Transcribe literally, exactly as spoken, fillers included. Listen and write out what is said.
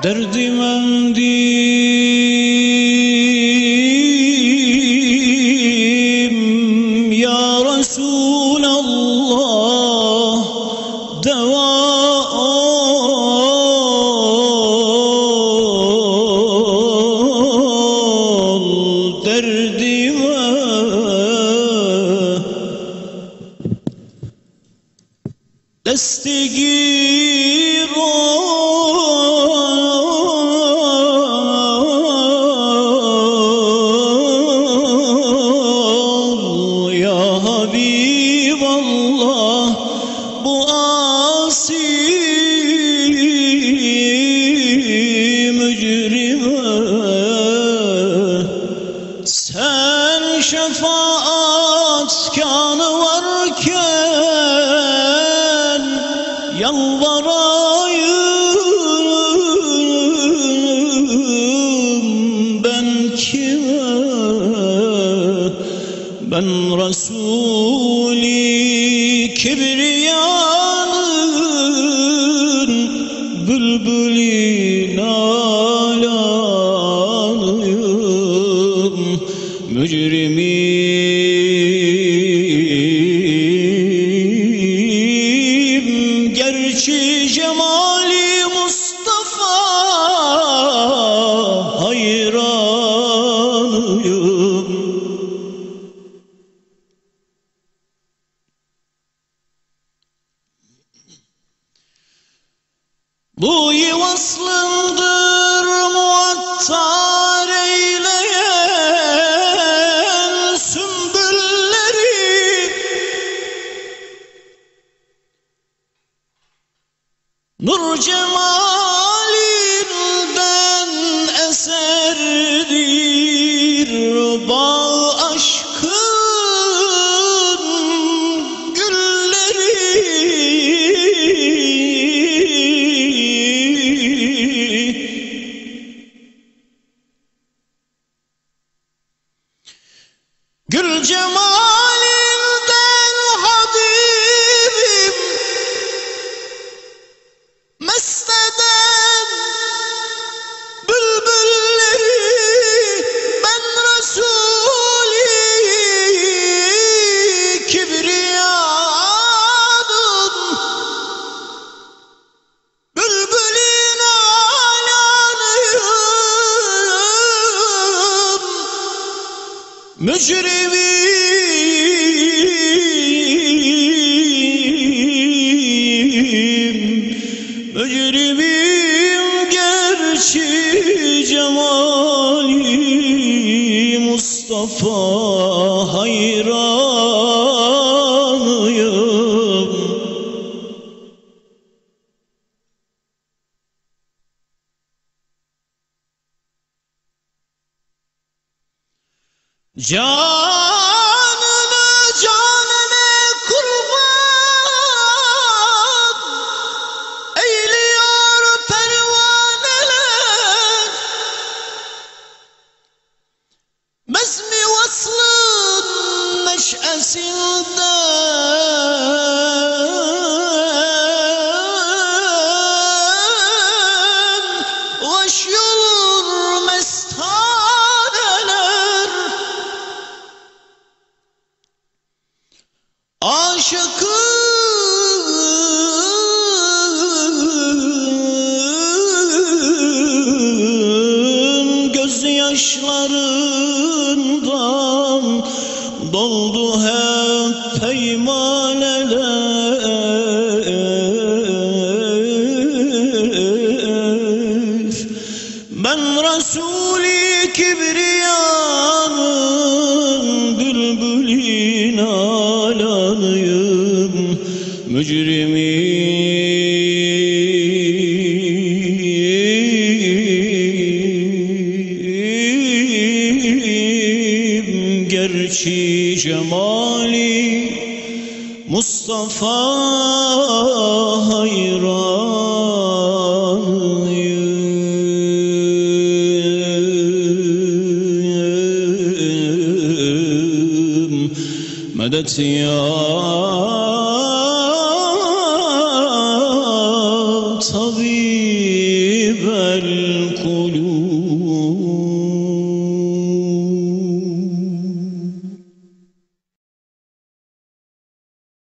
دردمنديم يا رسول الله دواء دردما تستجيب Sen şefaat kanı varken yalvarayım ben kime? Ben Resul-i Kibriyan'ın bülbülü nalanıyım. Mücrimim gerçi cemali Mustafa hayranıyım. Bu vaslındır muatta nur cemalinden eserdir bal aşkın gülleri. Gül cemal mücrimim, mücrimim gerçi cemali Mustafa hayranıyım. Canını canına kurban eyliyor pervaneler. Mezmi vaslın neşesinden hoşyolur mestan. Aşıkın gözyaşlarından doldu hep peymaneler. Ben Resul-i Kibriyan'ın bülbülü nalanıyım. Mücrimim gerçi cemali Mustafa hayranıyım. Medet ya طبيب القلوب.